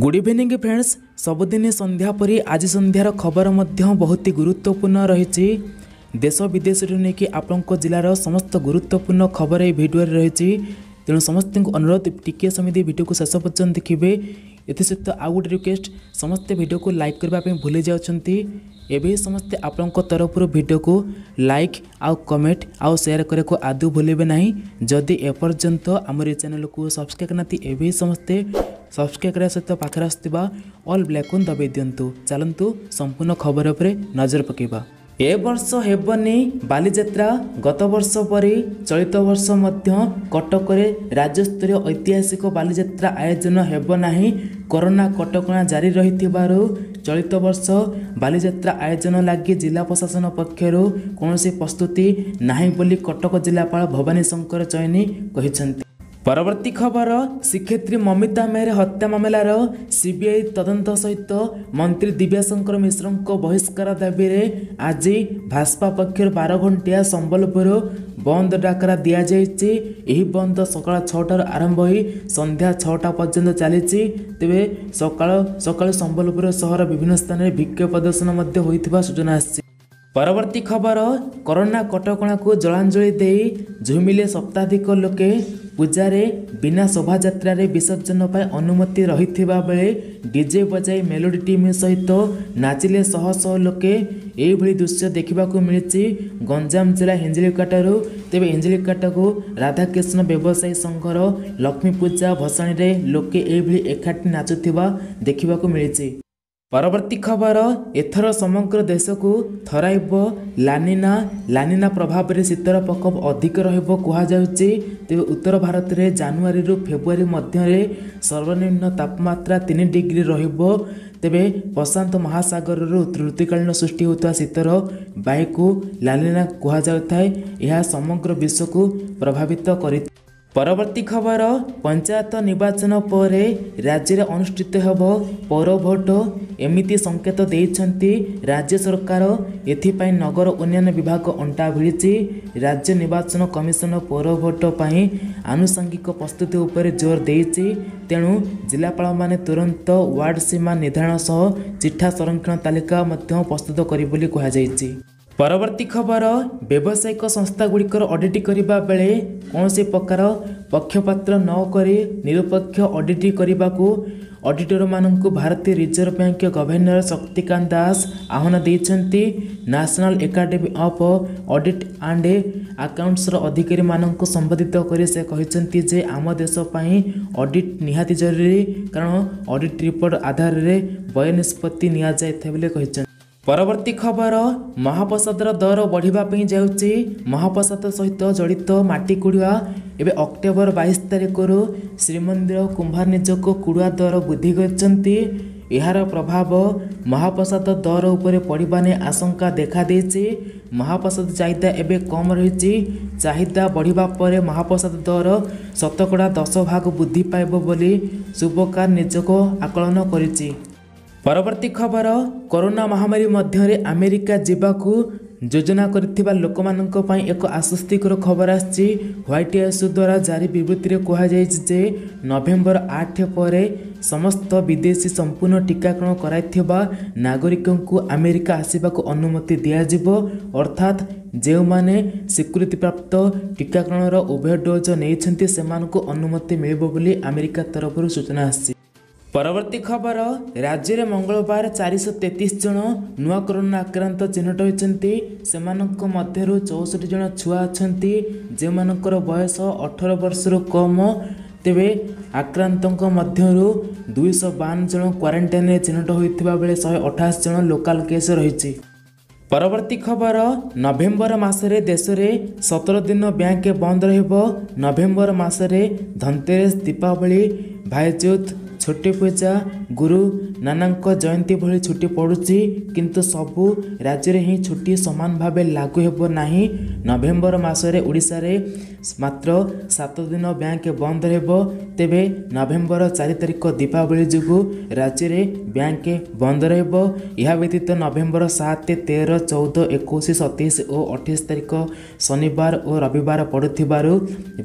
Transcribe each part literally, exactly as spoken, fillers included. Good evening friends, सबुदिन संध्या परी आज संध्यार खबर मध्य बहुत ही गुरुत्वपूर्ण रही। देश विदेश नहीं आपंक जिलार समस्त गुरुत्वपूर्ण खबर ये भिडियो रही। तेणु समस्त अनुरोध टी समिति भिडियो को शेष पर्यटन देखिए। एसत आउ गोटे रिक्वेस्ट, समस्ते भिडियो को लाइक करने भूली जाती। एवं समस्ते आपंक तरफ भिडियो को लाइक आउ कमेंट आउ शेयर करने को आदौ भूलें ना। जदि एपर्यंत आम चैनल को सब्सक्राइब करना एवं समस्ते सब्सक्राइब करने सहित पाखे आसुवा ऑल ब्लैक दबाई दिंतु। चलतु संपूर्ण खबर उपर नजर पकेबा। ए वर्ष हेबनी बालीजात्रा गत वर्ष पर चलित वर्ष मध्य कटक राज्य स्तरीय ऐतिहासिक बालीजात्रा आयोजन हेब नाही। कोरोना कटकणा जारी रही चलित वर्ष बालीजात्रा आयोजन लगी जिला प्रशासन पक्षर कौन प्रस्तुति नाही बोली कटक जिलापाल भवानी शंकर चयनी कहते। परवर्ती खबर, शिक्षयित्री ममिता मेहर हत्या मामलार सीबीआई तदंत सहित मंत्री दिव्याशंकर मिश्र बहिष्कार दाबी आज भाजपा पक्षर बार घंटिया संबलपुर बंद डाकरा दि जाइए। बंद सका छटार आरंभ हो संध्या छटा पर्यंत चली। तेरे सका सका संबलपुर सहर विभिन्न स्थान में विक्षोभ प्रदर्शन होता सूचना आ। परवर्ती खबर, कोरोना कटकणा को जलांजलि दे झुमिले शताधिक लोके पूजारे बिना शोभा यात्रा विसर्जन पर अनुमति रही बेले डीजे बजाई मेलोडी टीम सहित नाचिले शह शह लोके यही दृश्य देखा मिली गंजाम जिला हिंजिलिकाटर। तेरे हिंजिलिकाटा को राधाकृष्ण व्यवसायी संघर लक्ष्मी पूजा भसाणी में लोके यही एकाठी नाचुवा देखा मिली। परवर्ती खबर, एथर समग्र देश को थराइब लानिना लानिना प्रभाव में शीतर प्रकोप अधिक रुचे। तेरे उत्तर भारत में जनवरी रु फेब्रुआरी मध्य सर्वनिम्न तापमात्रा तीन डिग्री र। तेरे प्रशांत महासागर ऋतुकालीन सृष्टि होता शीतर वायु लानिना कहुए यह समग्र विश्व को प्रभावित कर। परवर्ती खबर, पंचायत निर्वाचन पर राज्य में अनुष्ठित होब पौर भोट एमिती संकेत देइछंती राज्य सरकार। एथिपाई नगर उन्नयन विभाग अंटा भिड़ी। राज्य निर्वाचन कमिशन पौर भोट पाई आनुषंगिक प्रस्तुति उपर जोर देइछि। तेणु जिलापाल माने तुरंत वार्ड सीमा निर्धारण सह चिट्ठा संरक्षण तालिका मध्य प्रस्तुत करी बोली कहा जाइछि। परवर्ती खबर, व्यावसायिक संस्थागुड़िक ऑडिट करने बेले कौन प्रकार पक्षपात नक निरपेक्ष ऑडिट करने को ऑडिटर मानू Bharatiya reserve bank governor Shaktikanta Das आह्वान देते। National academy of audit and accounts अधिकारी मानू संबोधित कर से कहते जे आम देशपाई ऑडिट निहाती जरूरी, कारण ऑडिट रिपोर्ट आधार में व्यय निष्पत्ति नि। परवर्ती खबर, महाप्रसादर दर बढ़ापी जाऊँगी। महाप्रसाद सहित जड़ित माटी कुड़ुआ एवं अक्टोबर बाईस तारिख रु श्रीमंदिर कुंभार निजक कुड़ुआ दर वृद्धि करछंती। यार प्रभाव महाप्रसाद दर उपर पड़ाने आशंका देखा देछि। महाप्रसाद चाहिदा एवं कम रही। चाहिदा बढ़िबा परे महाप्रसाद दर शतकड़ा दस भाग वृद्धि पाइब बोली शुभकार निजक आकलन करिछि। परवर्ती खबर, कोरोना महामारी मध्य अमेरिका जावाकू योजना करथिबा लोकमाननक पई एक आश्वस्तिकर खबर आछि। ह्वाइट हाउस द्वारा जारी विवृत्ति में कहुई जे नवेम्बर आठ पर समस्त विदेशी संपूर्ण टीकाकरण कराइथिबा नागरिकों को अमेरिका आसिबाकू अनुमति दिया जिवो। अर्थात जो माने स्वीकृति प्राप्त टीकाकरण उभय डोज नैछंती सेमानकू अनुमति मिलिबो बोली अमेरिका तरफ सूचना आछि। परवर्ती खबर, राज्य में मंगलवार चार सौ तेतीस जन नूआ कोरोना आक्रांत चिन्हट होती। से मध्य चौसठ जन छुआ अच्छा जो मानकर बयस अठारह वर्ष कम। तेरे आक्रांत मध्यरू दुई सौ बावन जन क्वारंटाइन में चिन्हट होता बेले शहे अठासी जन लोकाल केस रही। परवर्ती खबर, नवेम्बर मासरे देशरे सतर दिन बैंक बंद रहिबो। नवेम्बर मासरे धनतेरस दीपावली भाईजूज छोटी पूजा गुरु नानक जयंती भली छुट्टी पड़ुछि, किंतु सबु राज्य ही छुट्टी समान भाव लागू हेबो नाही। नवेम्बर मासरे ओडिसा रे मात्र सात दिन बैंक बंद रहिबो। तेबे नवेम्बर चार तारिख दीपावली जुगु राज्य रे बैंक बंद रहिबो। इहा व्यतीत नवेम्बर सात तेरह चौदह इक्कीस सतैश और अठाईस तारिख शनिवार और रविवार पड़ुथिबारु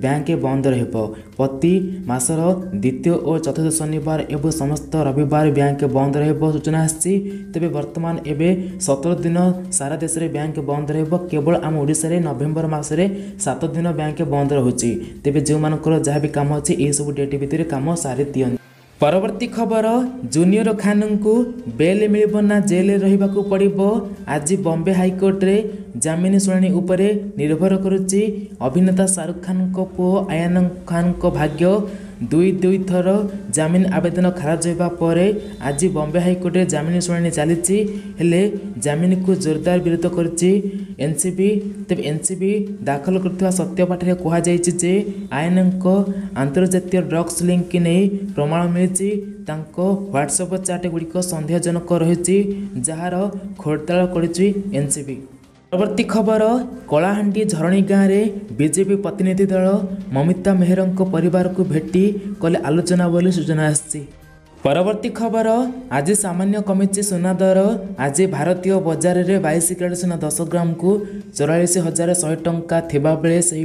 बैंक बंद रहिबो। प्रति मासर द्वितीय और चतुर्थ शनिवार शनिवार एवं समस्त रविवार बैंक बंद रहिबो सूचना आसी। तबे वर्तमान एबे सतर दिन सारा देश रे बैंक बंद रहिबो। केवल आम ओडिसा रे नवेम्बर मास रे सात दिन बैंक बंद रहुछि। तबे जे मानकर जहाँ भी काम अछि ए सब डेट भितर काम सारी दियन। परवर्ती खबर जूनियर खान को बेल मिलना जेल रहा पड़ो। आज बॉम्बे हाईकोर्ट रे जमीन शुणाणी उपर निर्भर करुच्ची अभिनेता शाहरुख खान पु आयान खान भाग्य। दुई दुई थर जमीन आवेदन खारिज होगापर आज बॉम्बे हाईकोर्ट रे जमीन शुणाणी चली जमीन को जोरदार विरोध करुच्ची एनसीबी। तेज एनसीबी दाखल कर सत्यपाठी कहुचे आयान आंतर्जातीय ड्रग्स लिंक की नहीं प्रमाण मिली ह्वाट्सअप चाट गुड़िक सन्देहजनक रही जार खोलताड़ करी एनसीबी। परवर्ती खबर कलाहांडी झरणी गाँव में बीजेपी प्रतिनिधि दल ममिता मेहरों परिवार को भेटी कले आलोचना बोली सूचना आसी। परवर्ती खबर आज सामान्य कमिटी सोना दर आज भारतीय बजार में बाईस कैरेट सोना दस ग्राम को चौरालीस हजार शहे टंका थे से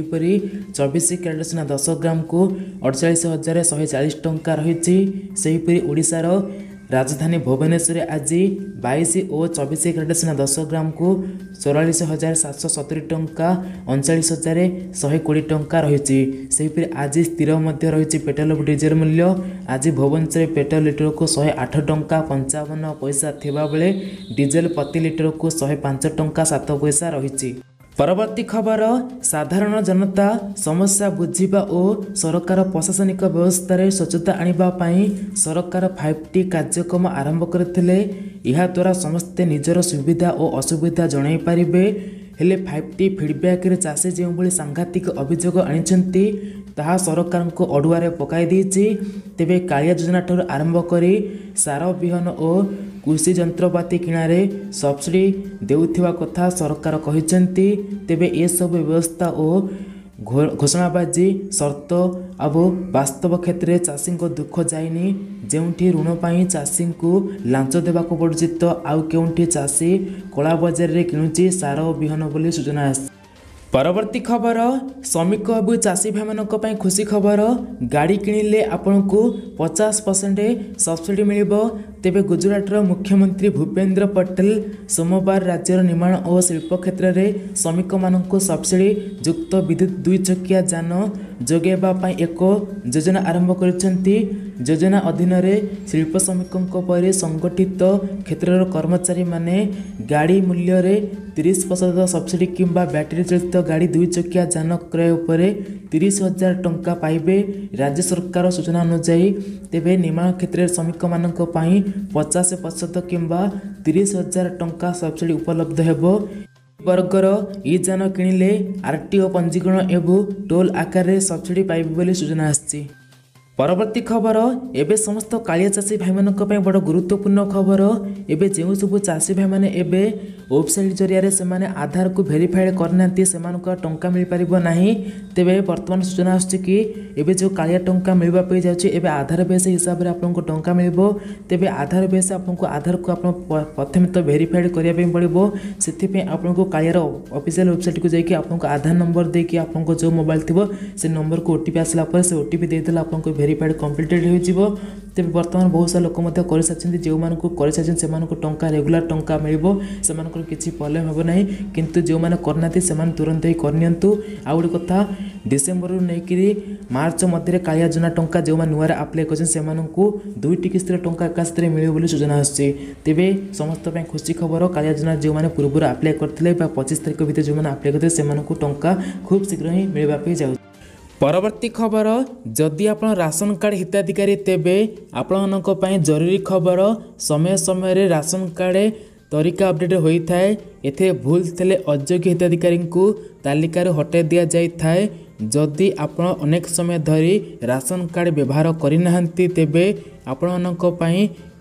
चौबीस कैरेट सोना दस ग्राम को अड़चाश हजार शहे चालीस टंका रही। ओडिशार राजधानी भुवनेश्वर आज बाईस और चौबीस कैरेट सोना दस ग्राम को चौरालीस हजार सात सौ सतुरी टंका अड़चाश हजार शहे कोड़ी टंका रही। आज स्थिर रही पेट्रोल और डीजेल मूल्य। आज भुवनेश्वर पेट्रोल लिटर को शहे आठ टंका पंचावन पैसा थिबा बेले डीजेल प्रति लिटर को शहे पांच टंका सात पैसा रही। परवर्ती खबर साधारण जनता समस्या बुझा और सरकार प्रशासनिक व्यवस्था रे स्वच्छता आने सरकार फाइव टी कार्यक्रम आरंभ करथिले। इहा द्वारा समस्ते निजर सुविधा और असुविधा जणाई पारिबे। हेले फाइव टी फीडबैक रे चाषी जो भाई सांघातिक अभियोग आनिछंती ताहा सरकार को अडुआरे पकाई देछि। तेबे कालिया योजना ठर आरंभ करी सार बिहन और कृषि जंत्रपाति किणारे सब्सिडी देउथिबा कथा सरकार कहिसेंती। तेबे ए सब व्यवस्था और घोषणाबाजी शर्त अब वास्तव क्षेत्र में चाषी को दुख जाइनी। जोठी ऋण पर चाषी को लांच देवाक पड़ुच तो आउ के चाषी कला बजार रे किणुची सार बिहन बोली सूचना आस। परवर्ती खबर श्रमिक और चाषी भाई मानी खुशी खबर गाड़ी किणिले आपण को पचास परसेंट सब्सिडी मिलिबो। तेबे गुजरातर मुख्यमंत्री भूपेन्द्र पटेल सोमवार राज्यर निर्माण और शिल्प क्षेत्र में श्रमिक मानक सब्सिडी युक्त विद्युत दुई चकिया जान जोगेबा पाई एक योजना आरंभ करिसेंती। योजना अधीन शिल्प श्रमिकों पर संगठित क्षेत्र कर्मचारी माने गाड़ी मूल्य रे तीस प्रतिशत सब्सिडी किंबा बैटरी चलित गाड़ी दुई चकिया जान क्रय उपरे तीस हजार टंका पाइबे राज्य सरकार सूचना अनुसार। तेबे निर्माण क्षेत्र श्रमिक मानक पाई पचास प्रतिशत किंबा तीस हजार टंका सब्सिडी उपलब्ध हेबो। वर्गर ई जान किणिले आरटीओ पंजीकरण एवं टोल आकार रे सब्सिडी पाइबे बोली सूचना आसी। परवर्ती खबर एवं समस्त कालिया चाषी भाई मानक बड़ गुरुत्वपूर्ण खबर। एवं जो सब चाषी भाई मैंने वेबसाइट जरिया से माने आधार को भेरीफाइड करना से टंका मिल पारिबो नाही। तेबे वर्तमान सूचना आसुछि कि एबे जो कालिया टंका मिलबा पे जाउछि एबे आधार बेस हिसाब रे आपनको टंका मिलबो। तेबे आधार बेस आपनको आधार को आपण प्रथम तो भेरीफाइड करिया पे पड़िबो। सेथि पे आपनको कालिया रो ऑफिशियल वेबसाइट को जाई कि आपनको आधार नंबर दे कि आपनको जो मोबाइल थिबो से नंबर को ओटीपी आसला पर से ओटीपी देइतला आपनको भेरीफाइड कंप्लीटेड हो। तेज बर्तमान बहुत सारा लोक कर सारी जो सारी से टाँचा रेगुला टाँचा मिलो से किसी प्रॉब्लम हे ना कितु जो मैंने करना से तुरंत ही करनीयंतु। आ गए कथा डिसेम्बर नहीं मार्च मध्य कालिया योजना टाँचा जो नुआ आप्लाय कर दुईट किस्तर टाँचा एक साथ मिले सूचना आसी। तेबे समस्त खुशी खबर कालिया योजना जो मैंने पूर्व आप्लाय करते पचिश तारिख भितर जो आप्लाय करते हैं टाँचा खूब शीघ्र ही मिलवाई जाए। परवर्ती खबर जदि आप राशन कार्ड हिताधिकारी तेबे आपण जरूरी खबर समय समय राशन कार्ड तरीका अपडेट होता है। एथे भूल थे अयोग्य हिताधिकारी को तालिकार हटाई दि जाए। जदि आप अनेक समय धरी राशन कार्ड व्यवहार करना तेबे आपण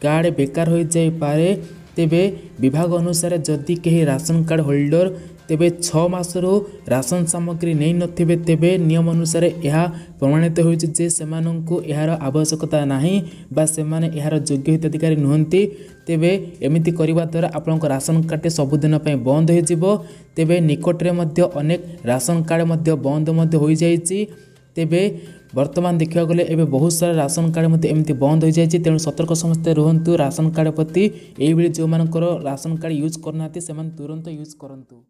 कार्ड बेकार हो जाए। तेबे विभाग अनुसार जदि कहीं राशन कार्ड होल्डर तेबे छः मास रो राशन सामग्री नहीं नथिबे तेबे नियम अनुसार यह प्रमाणित हो जे सेमाननकु यार आवश्यकता नहीं बा सेमाने यार योग्य हिताधिकारी नुहंती। तेबे एमिति करिबा द्वारा आपनक राशन कार्ड सबुदिन पई बंद हो। तेबे निकट रे मध्य अनेक राशन कार्ड मध्य बंद मध्य हो जाइछि। तेबे वर्तमान देखा गले एबे बहुत सारा राशन कार्ड एमती बंद हो जाए, तेणु सतर्क समस्ते रुहतु। राशन कार्ड प्रति ये जो मानकर राशन कार्ड यूज करना से तुरंत यूज करतु।